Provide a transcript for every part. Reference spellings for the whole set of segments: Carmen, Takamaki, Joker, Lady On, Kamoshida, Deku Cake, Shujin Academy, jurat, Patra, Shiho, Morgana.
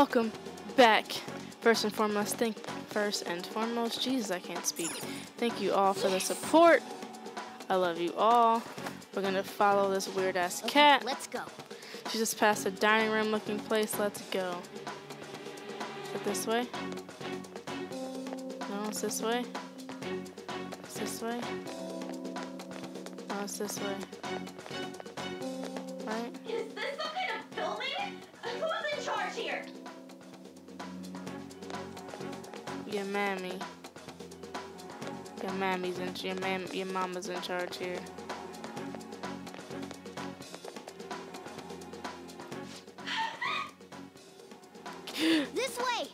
Welcome back. First and foremost, Jesus, I can't speak. Thank you all for the support. I love you all. We're gonna follow this weird ass cat. Let's go. She just passed a dining room looking place. Let's go. Is it this way? No, it's this way. It's this way. No, it's this way. Right? Is this some kind of filming? Who's in charge here? Your mammy. Your mama's in charge here. This way.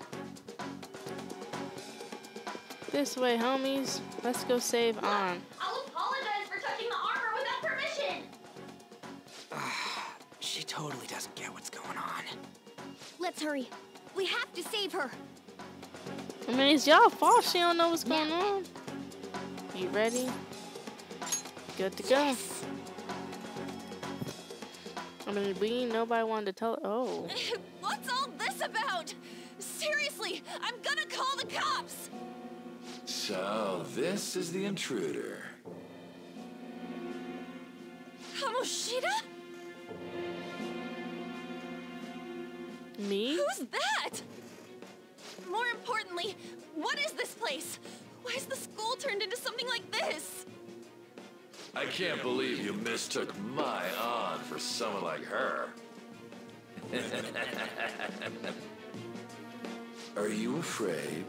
This way, homies. Let's go save On. I'll apologize for touching the armor without permission. She totally doesn't get what's going on. Let's hurry. We have to save her. I mean, it's y'all fault she don't know what's going on. You ready? Good to go. Yes. I mean, nobody wanted to tell. Oh. What's all this about? Seriously, I'm gonna call the cops. So this is the intruder. Kamoshida? Me? Who's that? More importantly, what is this place? Why is the school turned into something like this? I can't believe you mistook my Ann for someone like her. Are you afraid?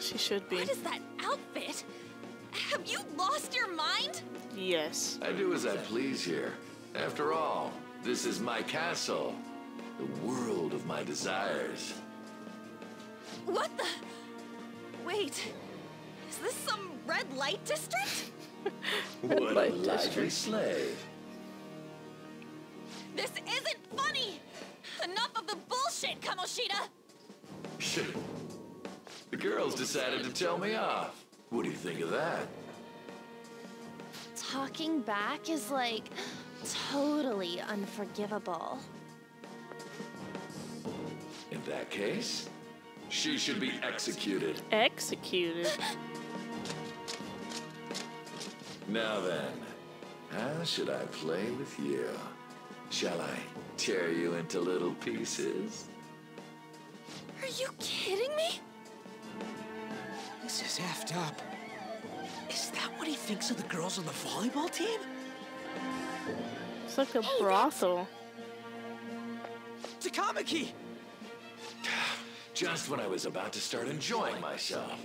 She should be. What is that outfit? Have you lost your mind? Yes. I do as I please here. After all, this is my castle. The world of my desires. What the? Wait, is this some red light district? What a lively slave. This isn't funny! Enough of the bullshit, Kamoshida! Shit. The girls decided to tell me off. What do you think of that? Talking back is, like, totally unforgivable. In that case, she should be executed. Executed? Now then, how should I play with you? Shall I tear you into little pieces? Are you kidding me? This is effed up. Is that what he thinks of the girls on the volleyball team? It's like a brothel. Takamaki! Just when I was about to start enjoying myself.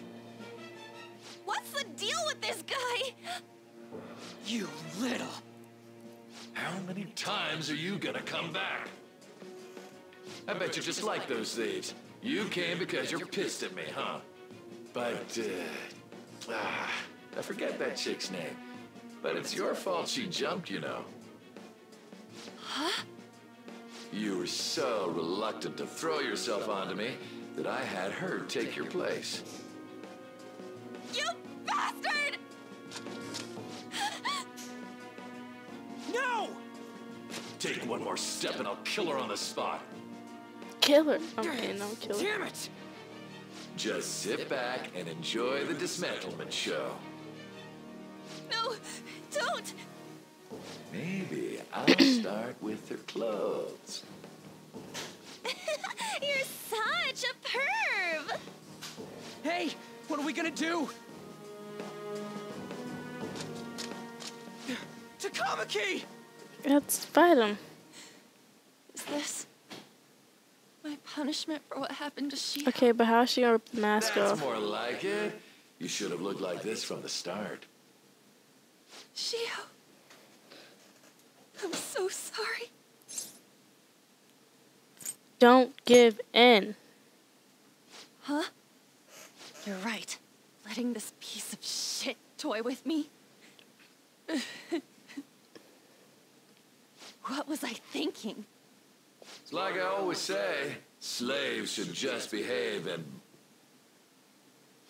What's the deal with this guy? You little. How many times are you gonna come back? I bet you just like those thieves. You came because you're pissed at me, huh? But, I forget that chick's name. But it's your fault she jumped, you know. Huh? You were so reluctant to throw yourself onto me that I had her take your place. You bastard! No! Take one more step and I'll kill her on the spot. Kill her? Okay, no, kill her. Damn it! Just sit back and enjoy the dismantlement show. No, don't! Maybe I'll start with her clothes. You're such a perv! Hey, what are we gonna do? Takamaki! Let's fight him. Is this my punishment for what happened to Shiho? Okay, but how's she gonna rip the mask off? That's more like it. You should have looked like this from the start. Shiho. I'm so sorry. Don't give in. Huh? You're right. Letting this piece of shit toy with me? What was I thinking? It's like I always say, slaves should just behave and...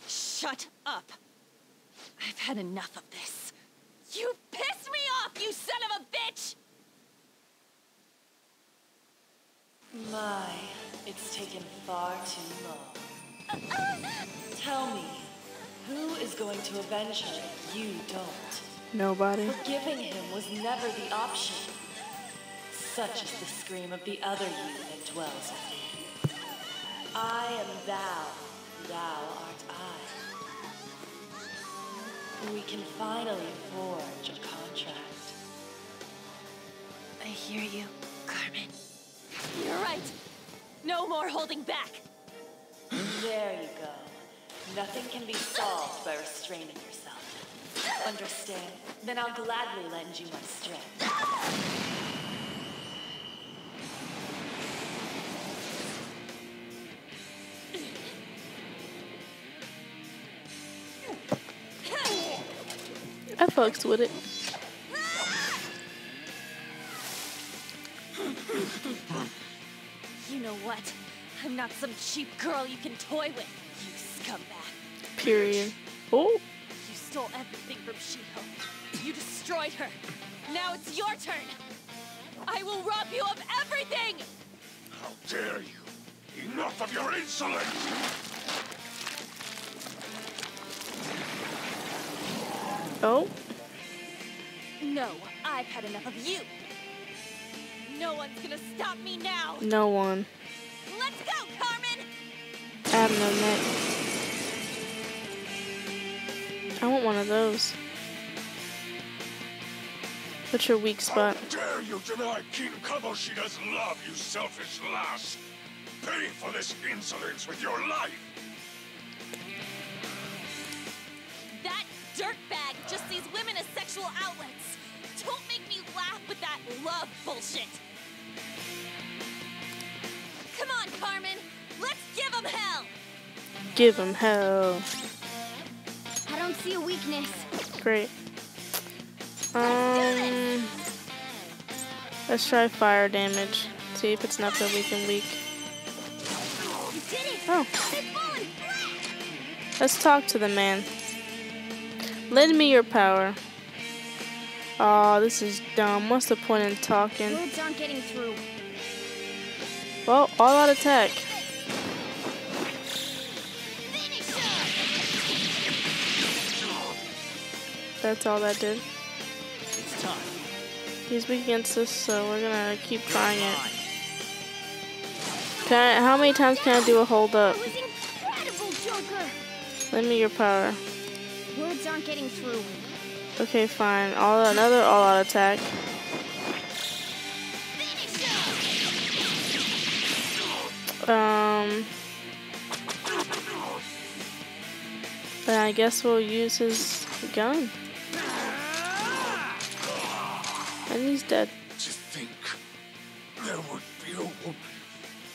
Shut up. I've had enough of this. You pissed me off, you son of a bitch! My It's taken far too long. Tell me, who is going to avenge her if you don't? Nobody. Forgiving him was never the option. Such is the scream of the other you that dwells within. I am thou, thou art I. We can finally forge a contract. I hear you, Carmen. You're right. No more holding back. There you go. Nothing can be solved by restraining yourself. Understand? Then I'll gladly lend you my strength. I fucks with it. You know what? I'm not some cheap girl you can toy with, you scumbag. Period. Oh. You stole everything from Shiho. You destroyed her. Now it's your turn. I will rob you of everything. How dare you? Enough of your insolence. Oh? No, I've had enough of you. No one's gonna stop me now. No one. Let's go, Carmen. I have no net. I want one of those. What's your weak spot? How dare you deny King Kamoshida's love, you selfish lass? Pay for this insolence with your life. Dirtbag just sees women as sexual outlets. Don't make me laugh with that love bullshit. Come on, Carmen. Let's give him hell. Give him hell. I don't see a weakness. Great. Let's try fire damage. See if it's not so weak and weak. You did it. Oh. Let's talk to the man. Lend me your power. Aw, oh, this is dumb. What's the point in talking? Words aren't getting through. Well, all out attack. Finish. That's all that did. It's time. He's weak against us, so we're gonna keep trying it. How many times can I do a hold up? That was incredible, Joker. Lend me your power. Words aren't getting through. Okay, fine. Another all-out attack. Then I guess we'll use his gun. And he's dead. To think there would be a woman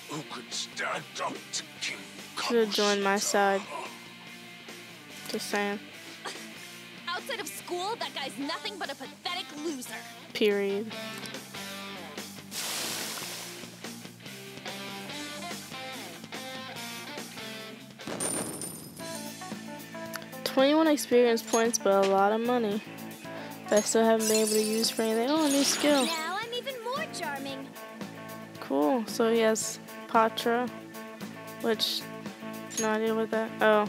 who could stand up to King Kamoshida. Should have joined my side. Just saying. Outside of school, that guy's nothing but a pathetic loser. Period. $21 experience points, but a lot of money. But I still haven't been able to use for anything. Oh, a new skill. Now I'm even more charming. Cool. So he has Patra, which no idea what that. Oh.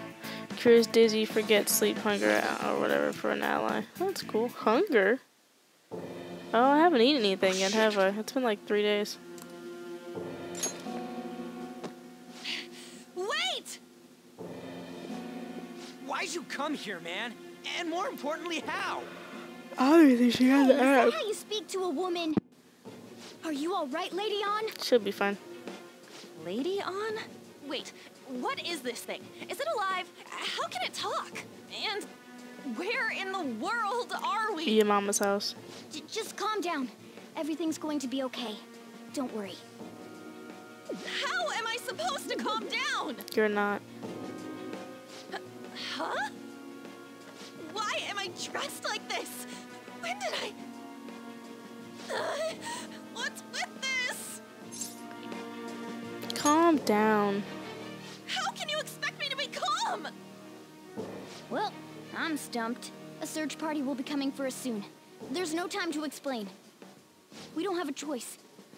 Curious, dizzy, forget, sleep, hunger, or whatever for an ally. That's cool. Hunger? Oh, I haven't eaten anything yet, have I? It's been like 3 days. Wait! Why'd you come here, man? And more importantly, how? Obviously, she has an app. Is that how you speak to a woman? Are you alright, Lady On? She'll be fine. Lady On? Wait. What is this thing? Is it alive? How can it talk? And where in the world are we? Your mama's house. Just calm down. Everything's going to be okay. Don't worry. How am I supposed to calm down? You're not. Huh? Why am I dressed like this? When did I... What's with this? Calm down. How can you expect me to be calm? Well, I'm stumped. A search party will be coming for us soon. There's no time to explain. We don't have a choice.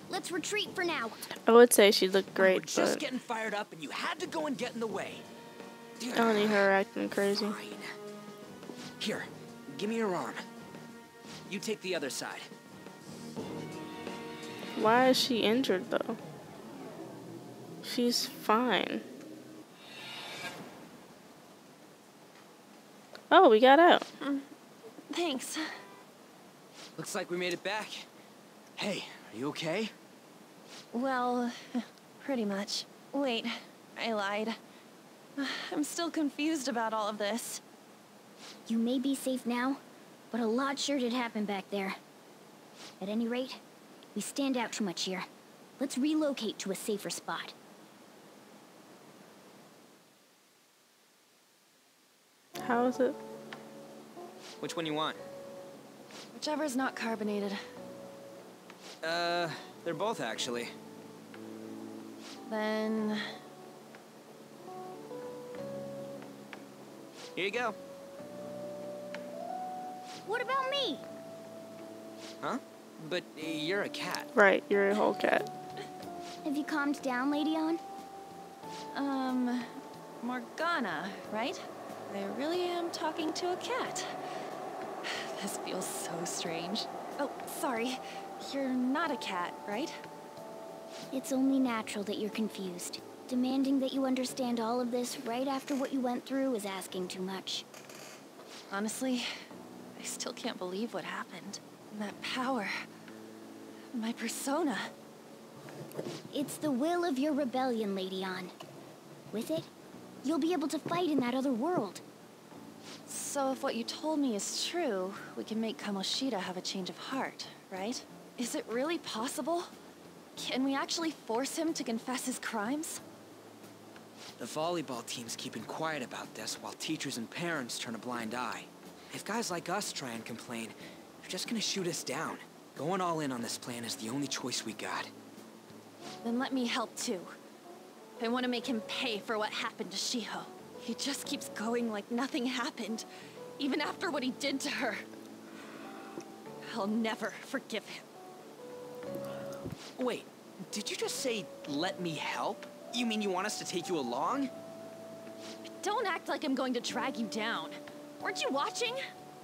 Let's retreat for now. I would say she looked great, we were just but getting fired up, and you had to go and get in the way. I don't need her acting crazy. Fine. Here, give me your arm. You take the other side. Why is she injured though? She's fine. Oh, we got out. Thanks. Looks like we made it back. Hey, are you okay? Well, pretty much. Wait, I lied. I'm still confused about all of this. You may be safe now, but a lot sure did happen back there. At any rate, we stand out too much here. Let's relocate to a safer spot. How is it? Which one you want? Whichever's not carbonated. They're both actually. Then... here you go. What about me? Huh? But you're a cat. Right, you're a whole cat. Have you calmed down, Lady On? Morgana, right? I really am talking to a cat. This feels so strange. Oh, sorry. You're not a cat, right? It's only natural that you're confused. Demanding that you understand all of this right after what you went through is asking too much. Honestly, I still can't believe what happened. That power. My persona. It's the will of your rebellion, Lady On. With it, you'll be able to fight in that other world. So if what you told me is true, we can make Kamoshida have a change of heart, right? Is it really possible? Can we actually force him to confess his crimes? The volleyball team's keeping quiet about this while teachers and parents turn a blind eye. If guys like us try and complain, they're just gonna shoot us down. Going all in on this plan is the only choice we got. Then let me help too. I want to make him pay for what happened to Shiho. He just keeps going like nothing happened, even after what he did to her. I'll never forgive him. Wait, did you just say, let me help? You mean you want us to take you along? Don't act like I'm going to drag you down. Weren't you watching?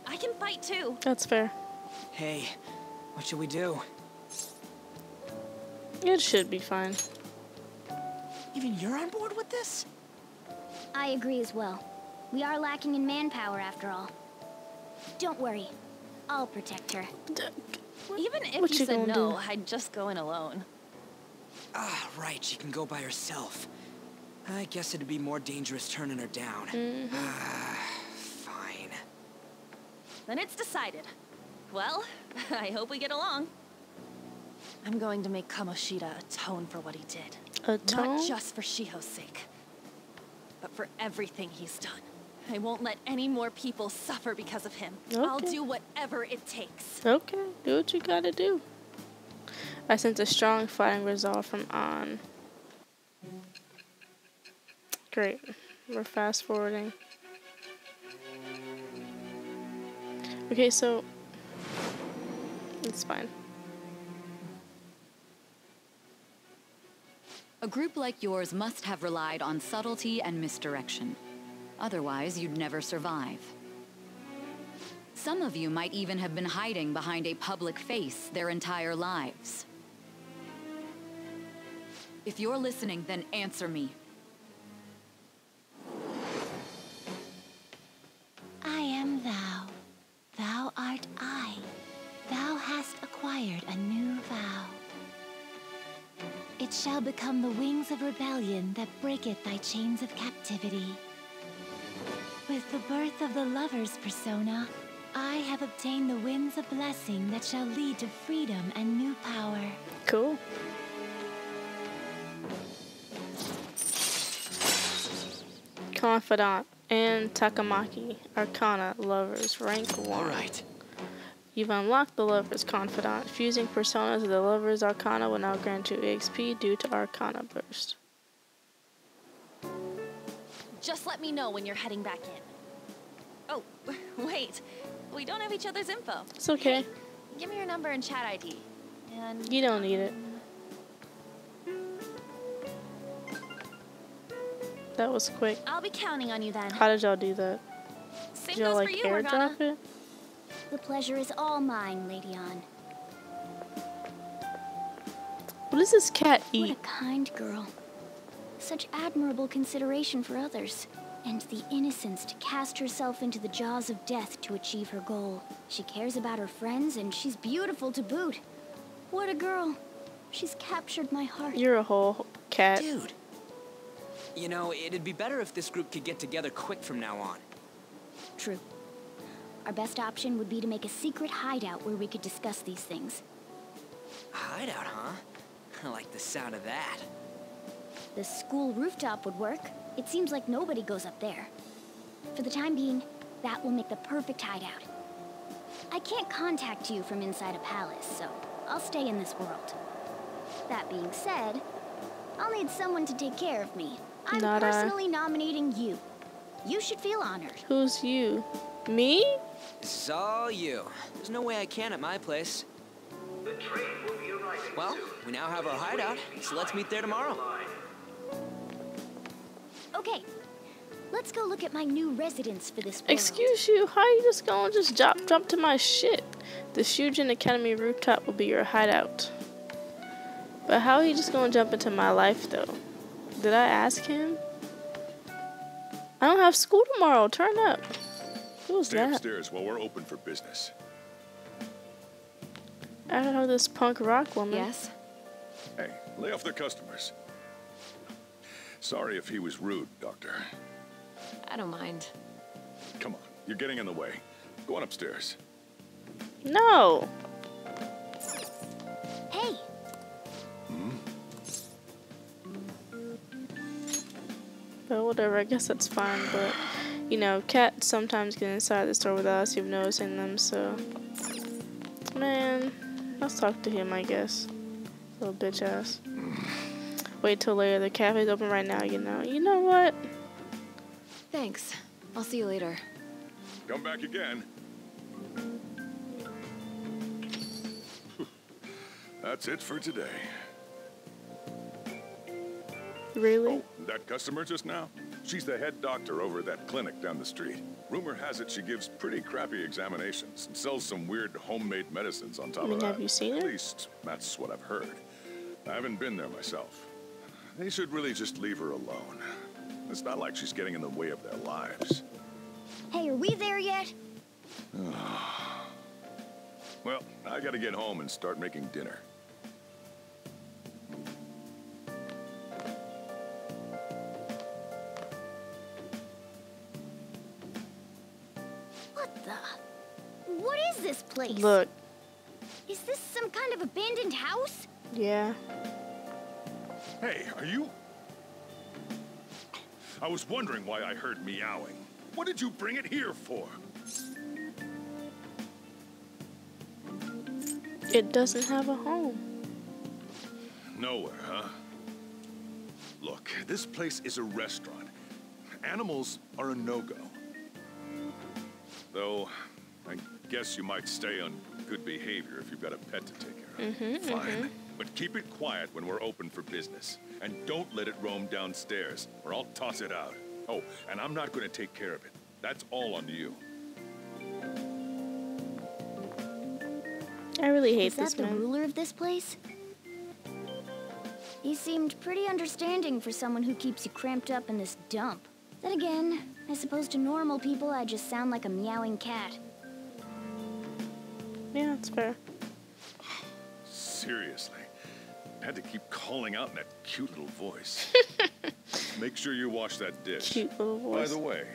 I can fight too. That's fair. Hey, what should we do? It should be fine. Even you're on board with this? I agree as well. We are lacking in manpower after all. Don't worry. I'll protect her. Even if you said no, I'd just go in alone. Ah, right. She can go by herself. I guess it'd be more dangerous turning her down. Fine. Then it's decided. Well, I hope we get along. I'm going to make Kamoshida atone for what he did. Atone? Not just for Shiho's sake, but for everything he's done. I won't let any more people suffer because of him. Okay. I'll do whatever it takes. Okay, do what you gotta do. I sense a strong fighting resolve from On. Great. We're fast forwarding. Okay, so it's fine. A group like yours must have relied on subtlety and misdirection. Otherwise, you'd never survive. Some of you might even have been hiding behind a public face their entire lives. If you're listening, then answer me. I am thou. Thou art I. Thou hast acquired a new vow. It shall become the wings of rebellion that breaketh thy chains of captivity. With the birth of the lover's persona, I have obtained the winds of blessing that shall lead to freedom and new power. Cool. Confidant and Takamaki, Arcana, Lovers, Rank 1. Alright. You've unlocked the Lover's Confidant. Fusing personas of the Lover's Arcana will now grant you EXP due to Arcana Burst. Just let me know when you're heading back in. Oh, wait. We don't have each other's info. It's okay. Hey, give me your number and chat ID. And you don't need it. That was quick. I'll be counting on you then. How did y'all do that? Did y'all like airdrop it? The pleasure is all mine, Lady On. What does this cat eat? What a kind girl. Such admirable consideration for others. And the innocence to cast herself into the jaws of death to achieve her goal. She cares about her friends, and she's beautiful to boot. What a girl. She's captured my heart. You're a whole cat. Dude. You know, it'd be better if this group could get together quick from now on. True. Our best option would be to make a secret hideout where we could discuss these things. Hideout, huh? I like the sound of that. The school rooftop would work. It seems like nobody goes up there. For the time being, that will make the perfect hideout. I can't contact you from inside a palace, so I'll stay in this world. That being said, I'll need someone to take care of me. I'm personally nominating you. You should feel honored. Who's you? Me? This is all you. There's no way I can at my place. The train will be arriving. Well, we now have our hideout, so let's meet there tomorrow. Okay, let's go look at my new residence for this world. Excuse you, how are you just gonna jump to my shit? The Shujin Academy rooftop will be your hideout. But how are you just gonna jump into my life though? Did I ask him? I don't have school tomorrow, turn up. Who was that? Stay upstairs while we're open for business. I don't know this punk rock woman. Yes? Hey, lay off the customers. Sorry if he was rude, Doctor. I don't mind. Come on, you're getting in the way. Go on upstairs. No. Hey. Hmm? But whatever, I guess that's fine, but you know, cats sometimes get inside the store without us even noticing them, so man, let's talk to him, I guess. Little bitch ass. Wait till later. The cafe's open right now, you know. You know what? Thanks. I'll see you later. Come back again. That's it for today. Really? Oh, that customer just now? She's the head doctor over at that clinic down the street. Rumor has it she gives pretty crappy examinations and sells some weird homemade medicines on top of that. Have you seen her? At least that's what I've heard. I haven't been there myself. They should really just leave her alone. It's not like she's getting in the way of their lives. Hey, are we there yet? Well, I gotta get home and start making dinner. What is this place? Look. Is this some kind of abandoned house? Yeah. Hey, are you? I was wondering why I heard meowing. What did you bring it here for? It doesn't have a home. Nowhere, huh? Look, this place is a restaurant. Animals are a no-go. Though, I guess you might stay on good behavior if you've got a pet to take care of. Fine. But keep it quiet when we're open for business. And don't let it roam downstairs, or I'll toss it out. Oh, and I'm not going to take care of it. That's all on you. I really hate this man. Is that the ruler of this place? He seemed pretty understanding for someone who keeps you cramped up in this dump. Then again, I suppose to normal people I just sound like a meowing cat. Yeah, that's fair. Seriously, I had to keep calling out in that cute little voice. Make sure you wash that dish. Cute little voice. By the way,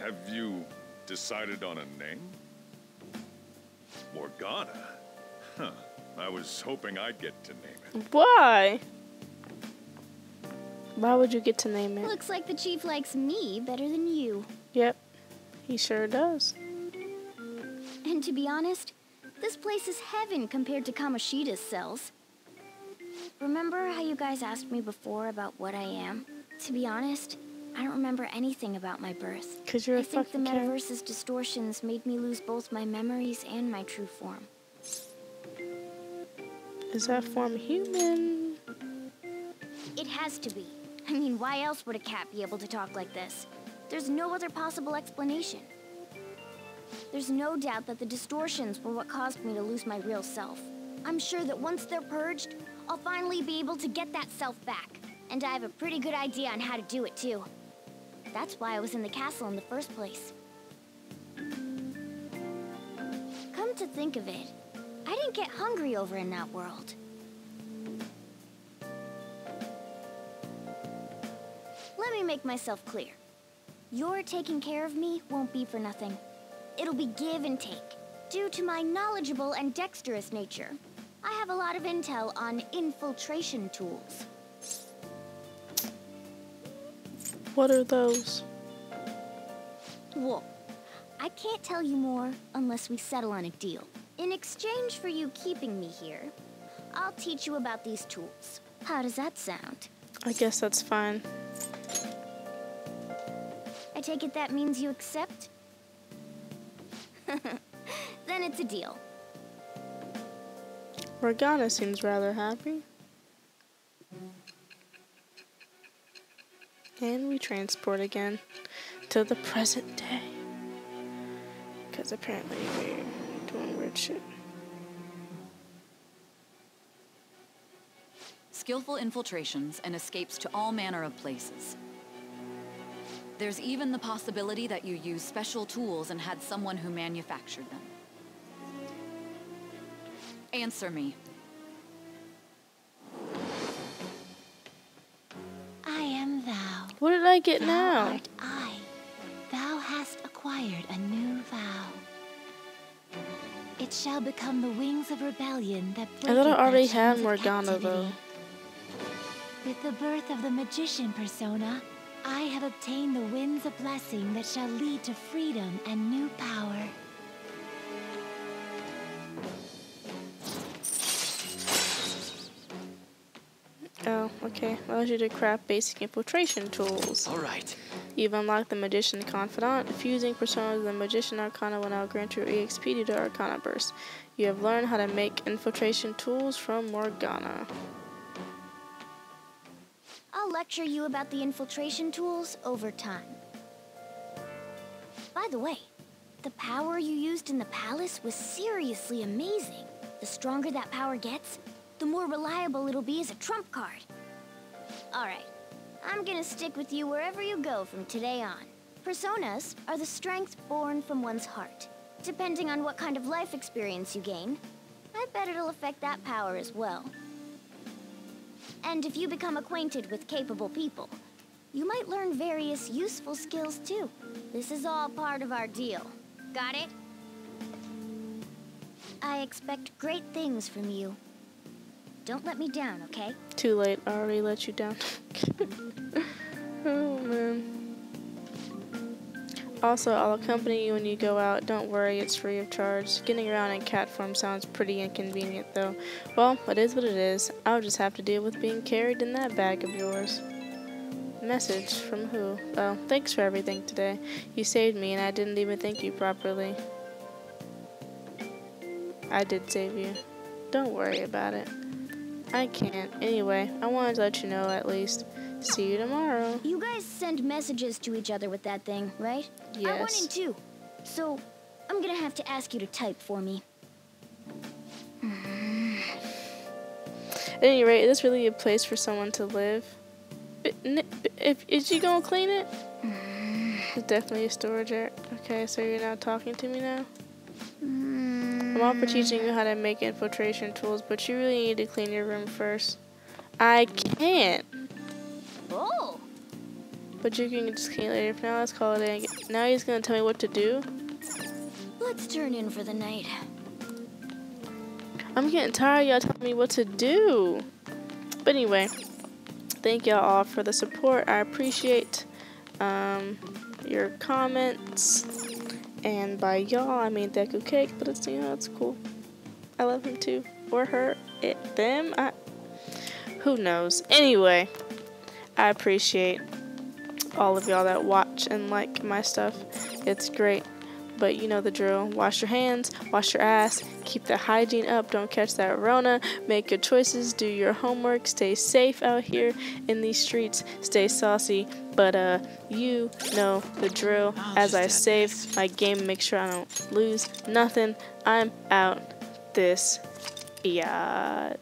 have you decided on a name? Morgana? Huh. I was hoping I'd get to name it. Why? Why would you get to name it? Looks like the chief likes me better than you. Yep, he sure does. And to be honest, this place is heaven compared to Kamoshida's cells. Remember how you guys asked me before about what I am? To be honest, I don't remember anything about my birth. 'Cause you're a fucking cat. I think the metaverse's distortions made me lose both my memories and my true form. Is that form human? It has to be. I mean, why else would a cat be able to talk like this? There's no other possible explanation. There's no doubt that the distortions were what caused me to lose my real self. I'm sure that once they're purged, I'll finally be able to get that self back. And I have a pretty good idea on how to do it, too. That's why I was in the castle in the first place. Come to think of it, I didn't get hungry over in that world. Let me make myself clear. Your taking care of me won't be for nothing. It'll be give and take. Due to my knowledgeable and dexterous nature, I have a lot of intel on infiltration tools. What are those? Well, I can't tell you more unless we settle on a deal. In exchange for you keeping me here, I'll teach you about these tools. How does that sound? I guess that's fine. I take it that means you accept? Then it's a deal. Morgana seems rather happy. And we transport again to the present day. Because apparently we're doing weird shit. Skillful infiltrations and escapes to all manner of places. There's even the possibility that you used special tools and had someone who manufactured them. Answer me. I am thou. What did I get now? Thou art I. Thou hast acquired a new vow. It shall become the wings of rebellion that break. I thought I already had Morgana though. With the birth of the magician persona, I have obtained the winds of blessing that shall lead to freedom and new power. Oh, okay. Allows you to craft basic infiltration tools. Alright. You've unlocked the Magician Confidant. Fusing personas with the Magician Arcana will now grant you EXP due to Arcana Burst. You have learned how to make infiltration tools from Morgana. I'll lecture you about the infiltration tools over time. By the way, the power you used in the palace was seriously amazing. The stronger that power gets, the more reliable it'll be as a trump card. Alright, I'm gonna stick with you wherever you go from today on. Personas are the strength born from one's heart. Depending on what kind of life experience you gain, I bet it'll affect that power as well. And if you become acquainted with capable people, you might learn various useful skills too. This is all part of our deal. Got it? I expect great things from you. Don't let me down, okay? Too late. I already let you down. Oh, man. Also, I'll accompany you when you go out. Don't worry, it's free of charge. Getting around in cat form sounds pretty inconvenient, though. Well, it is what it is. I'll just have to deal with being carried in that bag of yours. Message from who? Oh, thanks for everything today. You saved me, and I didn't even thank you properly. I did save you. Don't worry about it. I can't. Anyway, I wanted to let you know at least. See you tomorrow. You guys send messages to each other with that thing, right? Yes. I wanted to, so I'm gonna have to ask you to type for me. At any rate, is this really a place for someone to live? Is she gonna clean it? It's definitely a storage area. Okay, so you're not talking to me now? I'm all for teaching you how to make infiltration tools, but you really need to clean your room first. I can't. Oh. But you can just clean it later. For now, let's call it in. Now he's gonna tell me what to do. Let's turn in for the night. I'm getting tired of y'all telling me what to do. But anyway, thank y'all all for the support. I appreciate your comments. And by y'all, I mean Deku Cake, but it's, you know, it's cool. I love him too. Or her. It. Them. Who knows? Anyway. I appreciate all of y'all that watch and like my stuff. It's great. but you know the drill. Wash your hands, wash your ass, keep that hygiene up, don't catch that Rona, make good choices, do your homework, stay safe out here in these streets, stay saucy, but you know the drill. As I save my game, make sure I don't lose nothing. I'm out this yacht.